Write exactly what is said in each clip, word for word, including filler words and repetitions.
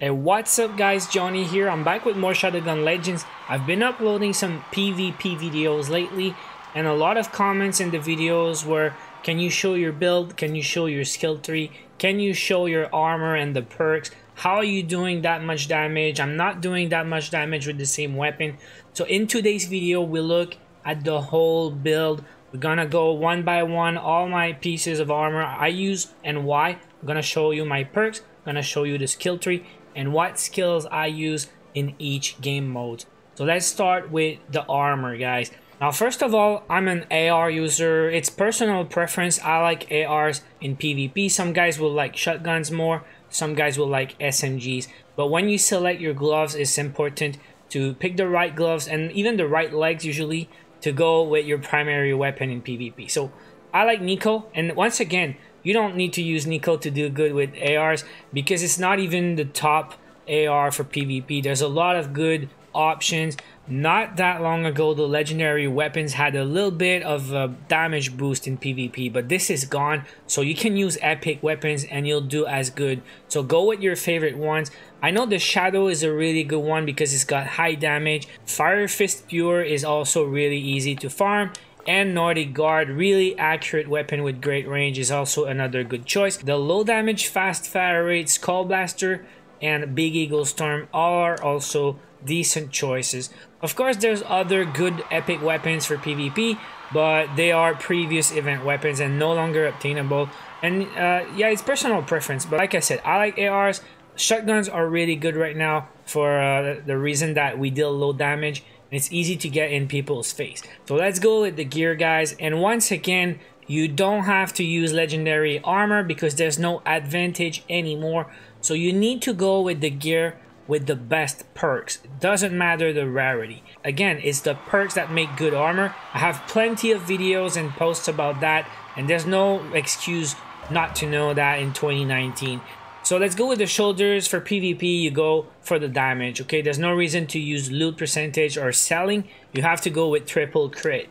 Hey, what's up guys, Johnny here. I'm back with more Shadowgun Legends. I've been uploading some PvP videos lately, and a lot of comments in the videos were, can you show your build, can you show your skill tree, can you show your armor and the perks, how are you doing that much damage, I'm not doing that much damage with the same weapon. So in today's video, we look at the whole build. We're gonna go one by one, all my pieces of armor I use and why. I'm gonna show you my perks, I'm gonna show you the skill tree, and what skills I use in each game mode. So let's start with the armor, guys. Now first of all, I'm an A R user. It's personal preference. I like A Rs in PvP. Some guys will like shotguns more, some guys will like S M Gs. But when you select your gloves, it's important to pick the right gloves and even the right legs usually to go with your primary weapon in PvP. So I like Nikko, and once again, you don't need to use Nikko to do good with A Rs because it's not even the top A R for PvP. There's a lot of good options. Not that long ago, the legendary weapons had a little bit of a damage boost in PvP, but this is gone. So you can use epic weapons and you'll do as good. So go with your favorite ones. I know the Shadow is a really good one because it's got high damage. Fire Fist Pure is also really easy to farm. And Nordic Guard, really accurate weapon with great range, is also another good choice. The low damage fast fire rate Skull Blaster and Big Eagle Storm are also decent choices. Of course, there's other good epic weapons for PvP, but they are previous event weapons and no longer obtainable. And uh, yeah, it's personal preference, but like I said, I like A Rs. Shotguns are really good right now for uh, the reason that we deal low damage. It's easy to get in people's face. So let's go with the gear, guys. And once again, you don't have to use legendary armor because there's no advantage anymore. So you need to go with the gear with the best perks. It doesn't matter the rarity. Again, it's the perks that make good armor. I have plenty of videos and posts about that, and there's no excuse not to know that in twenty nineteen. So let's go with the shoulders. For PvP, you go for the damage, okay? There's no reason to use loot percentage or selling. You have to go with triple crit.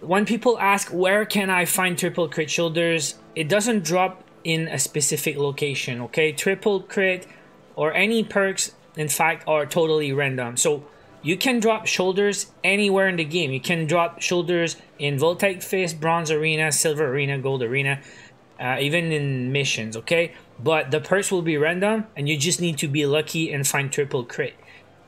When people ask, where can I find triple crit shoulders? It doesn't drop in a specific location, okay? Triple crit or any perks, in fact, are totally random. So you can drop shoulders anywhere in the game. You can drop shoulders in Voltaic Fist, Bronze Arena, Silver Arena, Gold Arena, uh, even in missions, okay? But the perks will be random and you just need to be lucky and find triple crit.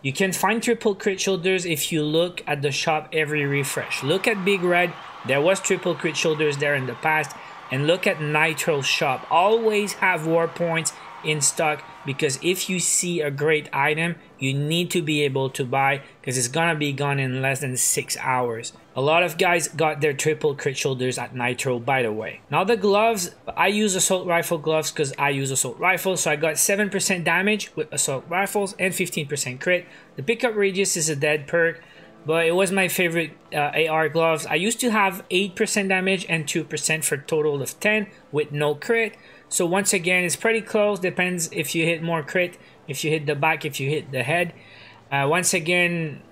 You can find triple crit shoulders if you look at the shop every refresh. Look at Big Red, there was triple crit shoulders there in the past, and look at Nitro Shop. Always have war points in stock because if you see a great item, you need to be able to buy because it's gonna be gone in less than six hours. A lot of guys got their triple crit shoulders at Nitro, by the way. Now the gloves, I use assault rifle gloves because I use assault rifles, so I got seven percent damage with assault rifles and fifteen percent crit. The pickup radius is a dead perk, but it was my favorite uh, A R gloves. I used to have eight percent damage and two percent for a total of ten with no crit. So once again, it's pretty close, depends if you hit more crit, if you hit the back, if you hit the head. Uh, once again,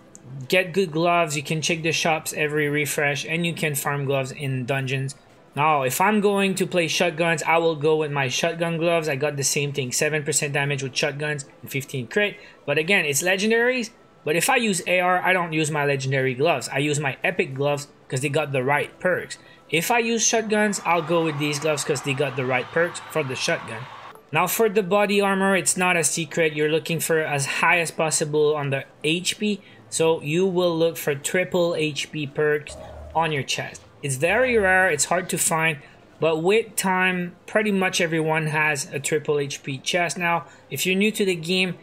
get good gloves. You can check the shops every refresh and you can farm gloves in dungeons. Now, if I'm going to play shotguns, I will go with my shotgun gloves. I got the same thing, seven percent damage with shotguns and fifteen crit. But again, it's legendaries. But if I use A R, I don't use my legendary gloves. I use my epic gloves because they got the right perks. If I use shotguns, I'll go with these gloves because they got the right perks for the shotgun. Now for the body armor, it's not a secret. You're looking for as high as possible on the H P. So you will look for triple H P perks on your chest. It's very rare, it's hard to find, but with time, pretty much everyone has a triple H P chest now. If you're new to the game,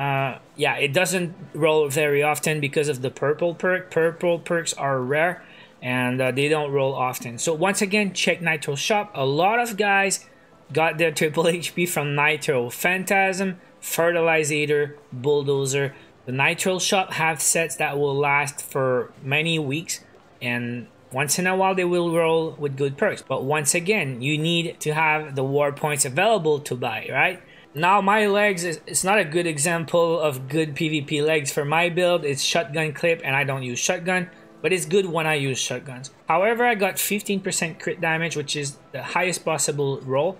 Uh, yeah, it doesn't roll very often because of the purple perk. Purple perks are rare and uh, they don't roll often. So once again, check Nitro Shop. A lot of guys got their triple H P from Nitro. Phantasm, Fertilizator, Bulldozer. The Nitro Shop have sets that will last for many weeks, and once in a while they will roll with good perks. But once again, you need to have the war points available to buy, right? Now my legs, it's not a good example of good PvP legs for my build. It's shotgun clip and I don't use shotgun, but it's good when I use shotguns. However, I got fifteen percent crit damage, which is the highest possible roll.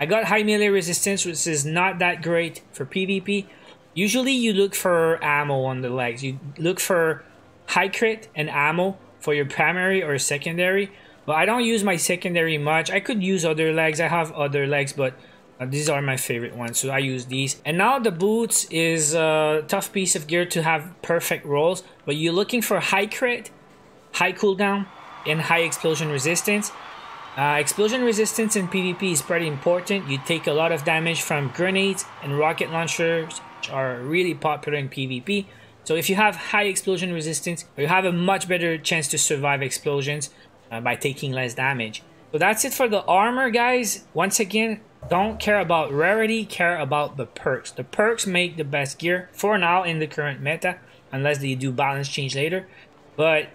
I got high melee resistance, which is not that great for PvP. Usually you look for ammo on the legs. You look for high crit and ammo for your primary or secondary. But I don't use my secondary much. I could use other legs. I have other legs, but uh, these are my favorite ones, so I use these. And now the boots is a tough piece of gear to have perfect rolls. But you're looking for high crit, high cooldown, and high explosion resistance. Uh, explosion resistance in PvP is pretty important. You take a lot of damage from grenades and rocket launchers, which are really popular in PvP. So if you have high explosion resistance, you have a much better chance to survive explosions uh, by taking less damage. So that's it for the armor, guys. Once again, don't care about rarity, care about the perks. The perks make the best gear for now in the current meta, unless they do balance change later. But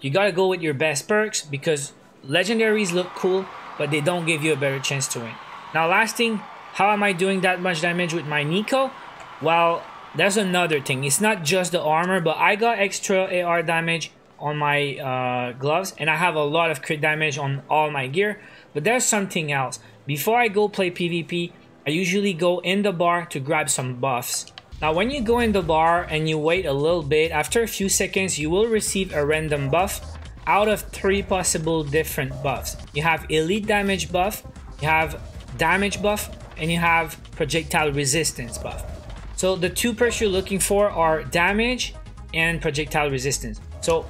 you gotta go with your best perks, because legendaries look cool, but they don't give you a better chance to win. Now, last thing, how am I doing that much damage with my Nikko? Well, that's another thing. It's not just the armor, but I got extra A R damage on my uh, gloves, and I have a lot of crit damage on all my gear. But there's something else. Before I go play PvP, I usually go in the bar to grab some buffs. Now, when you go in the bar and you wait a little bit, after a few seconds, you will receive a random buff out of three possible different buffs. You have elite damage buff, you have damage buff, and you have projectile resistance buff. So the two perks you're looking for are damage and projectile resistance. So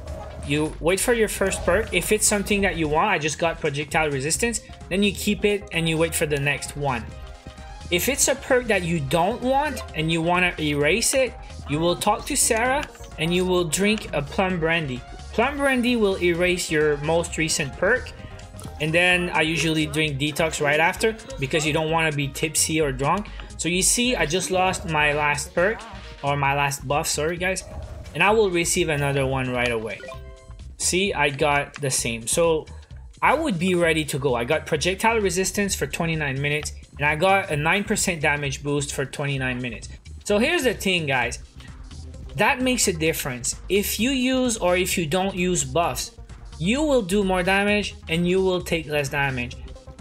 you wait for your first perk. If it's something that you want, I just got projectile resistance, then you keep it and you wait for the next one. If it's a perk that you don't want and you want to erase it, you will talk to Sarah and you will drink a plum brandy. Plum brandy will erase your most recent perk, and then I usually drink detox right after, because you don't want to be tipsy or drunk. So you see, I just lost my last perk, or my last buff, sorry guys, and I will receive another one right away. See, I got the same, so I would be ready to go. I got projectile resistance for twenty-nine minutes, and I got a nine percent damage boost for twenty-nine minutes. So here's the thing, guys. That makes a difference. If you use or if you don't use buffs, you will do more damage and you will take less damage.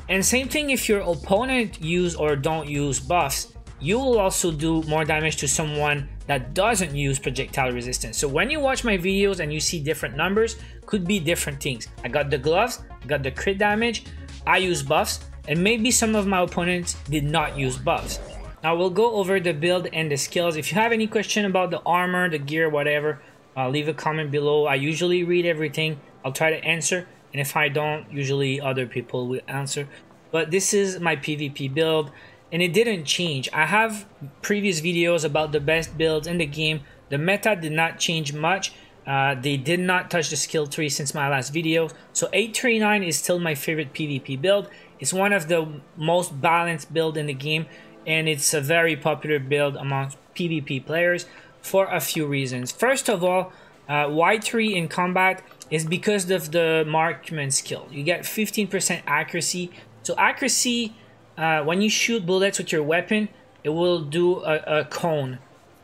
And same thing if your opponent use or don't use buffs, you will also do more damage to someone that doesn't use projectile resistance. So when you watch my videos and you see different numbers, could be different things. I got the gloves, I got the crit damage, I use buffs, and maybe some of my opponents did not use buffs. Now we'll go over the build and the skills. If you have any question about the armor, the gear, whatever, uh, leave a comment below. I usually read everything. I'll try to answer. And if I don't, usually other people will answer. But this is my PvP build, and it didn't change. I have previous videos about the best builds in the game. The meta did not change much. Uh, they did not touch the skill tree since my last video. So eight three nine is still my favorite PvP build. It's one of the most balanced build in the game. And it's a very popular build among PvP players for a few reasons. First of all, uh, Y three in combat is because of the marksman skill. You get fifteen percent accuracy. So accuracy, uh, when you shoot bullets with your weapon, it will do a, a cone.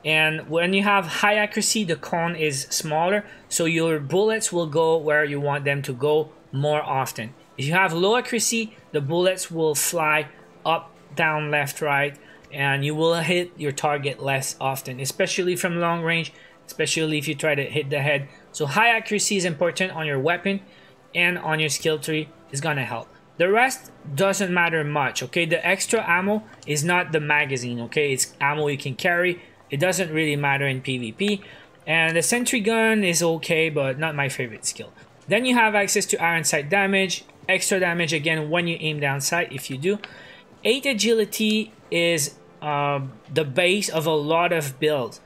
And when you have high accuracy, the cone is smaller. So your bullets will go where you want them to go more often. If you have low accuracy, the bullets will fly up, down, left, right, and you will hit your target less often, especially from long range, especially if you try to hit the head. So high accuracy is important on your weapon, and on your skill tree is gonna help. The rest doesn't matter much, okay? The extra ammo is not the magazine, okay? It's ammo you can carry. It doesn't really matter in PvP. And the sentry gun is okay, but not my favorite skill. Then you have access to iron sight damage, extra damage again when you aim down sight, if you do. eight agility is uh, the base of a lot of builds.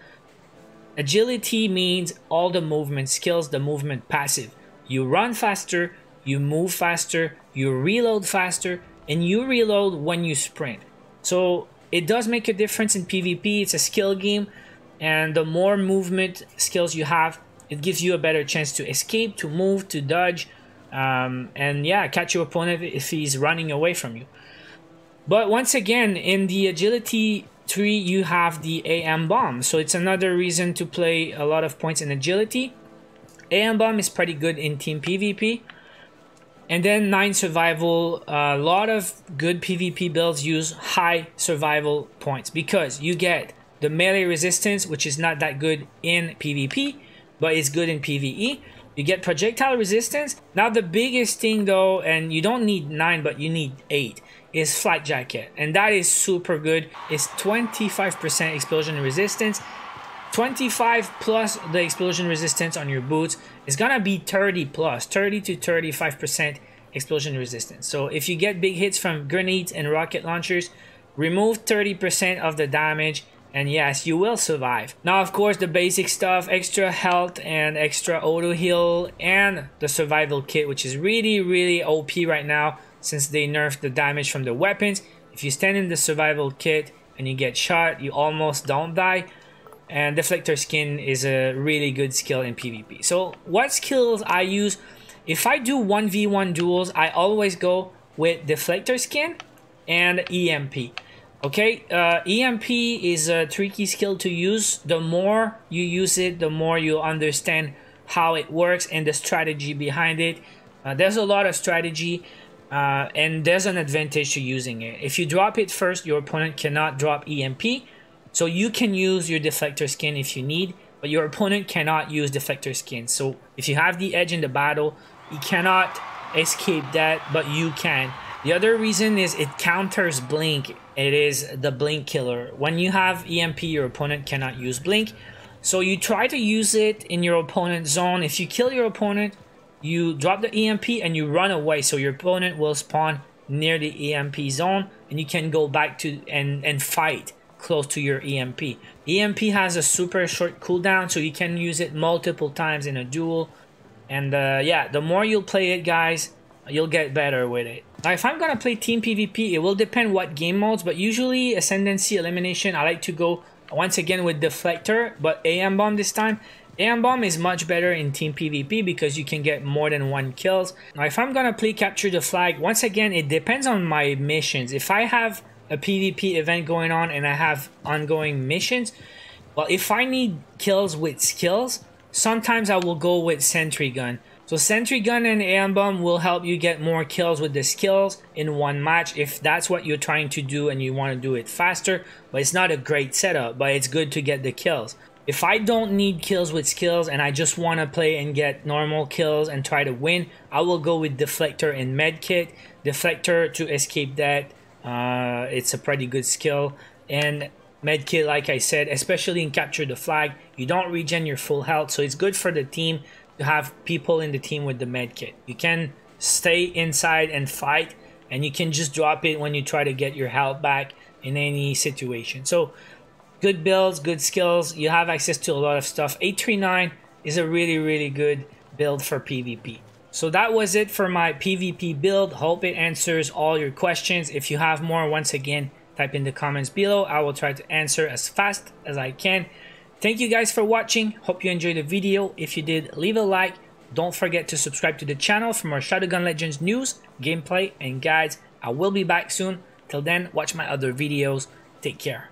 Agility means all the movement skills, the movement passive. You run faster, you move faster, you reload faster, and you reload when you sprint. So it does make a difference in PvP. It's a skill game, and the more movement skills you have, it gives you a better chance to escape, to move, to dodge, um, and yeah, catch your opponent if he's running away from you. But once again, in the agility tree, you have the A M bomb. So it's another reason to play a lot of points in agility. A M bomb is pretty good in team PvP. And then nine survival. A lot of good PvP builds use high survival points because you get the melee resistance, which is not that good in PvP, but it's good in PvE. You get projectile resistance. Now the biggest thing though, and you don't need nine, but you need eight, is Flight Jacket. And that is super good. It's twenty-five percent explosion resistance. twenty-five plus the explosion resistance on your boots. It's gonna be thirty plus, thirty to thirty-five percent explosion resistance. So if you get big hits from grenades and rocket launchers, remove thirty percent of the damage, and yes, you will survive. Now, of course, the basic stuff, extra health and extra auto heal, and the survival kit, which is really, really O P right now since they nerfed the damage from the weapons. If you stand in the survival kit and you get shot, you almost don't die. And Deflector Skin is a really good skill in PvP. So what skills I use? If I do one v one duels, I always go with Deflector Skin and E M P. Okay, uh, E M P is a tricky skill to use. The more you use it, the more you'll understand how it works and the strategy behind it. Uh, there's a lot of strategy, uh, and there's an advantage to using it. If you drop it first, your opponent cannot drop E M P. So you can use your Deflector Skin if you need, but your opponent cannot use Deflector Skin. So if you have the edge in the battle, he cannot escape that, but you can. The other reason is it counters Blink. It is the Blink killer. When you have E M P, your opponent cannot use Blink. So you try to use it in your opponent's zone. If you kill your opponent, you drop the E M P and you run away. So your opponent will spawn near the E M P zone and you can go back to and, and fight close to your E M P. E M P has a super short cooldown, so you can use it multiple times in a duel. And uh, yeah, the more you'll play it, guys, you'll get better with it. Now, if I'm gonna play team PvP, it will depend what game modes, but usually Ascendancy Elimination, I like to go once again with Deflector, but A M Bomb this time. A M Bomb is much better in team PvP because you can get more than one kills. Now, if I'm gonna play Capture the Flag, once again, it depends on my missions. If I have a PvP event going on and I have ongoing missions, well, if I need kills with skills, sometimes I will go with Sentry Gun. So Sentry Gun and A M Bomb will help you get more kills with the skills in one match if that's what you're trying to do and you want to do it faster. But it's not a great setup, but it's good to get the kills. If I don't need kills with skills and I just want to play and get normal kills and try to win, I will go with Deflector and Medkit. Deflector to escape that, uh, it's a pretty good skill. And Medkit, like I said, especially in Capture the Flag, you don't regen your full health, so it's good for the team. Have people in the team with the med kit, you can stay inside and fight, and you can just drop it when you try to get your health back in any situation. So good builds, good skills, you have access to a lot of stuff. eight three nine is a really really good build for PvP. So that was it for my PvP build. Hope it answers all your questions. If you have more, once again, type in the comments below. I will try to answer as fast as I can. Thank you guys for watching. Hope you enjoyed the video. If you did, leave a like. Don't forget to subscribe to the channel for more Shadowgun Legends news, gameplay, and guides. I will be back soon. Till then, watch my other videos. Take care.